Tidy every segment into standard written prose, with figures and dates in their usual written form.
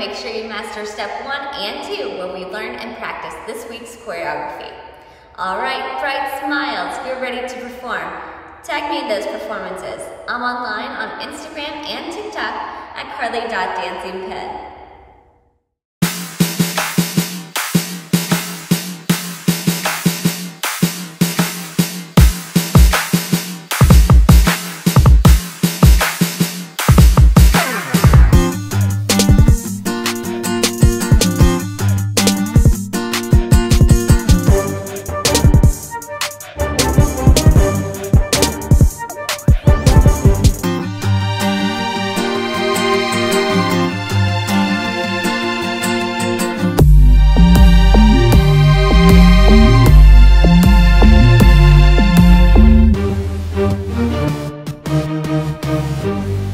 make sure you master step 1 and 2, where we learn and practice this week's choreography. All right, bright smiles, you're ready to perform. Tag me in those performances. I'm online on Instagram and TikTok at Carly.DancingPen.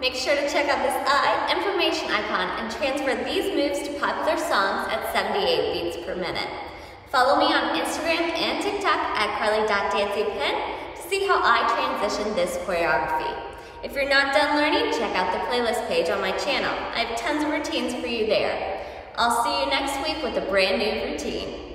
Make sure to check out this information icon and transfer these moves to popular songs at 78 beats per minute. Follow me on Instagram and TikTok at Carly.DancingPen to see how I transition this choreography. If you're not done learning, check out the playlist page on my channel. I have tons of routines for you there. I'll see you next week with a brand new routine.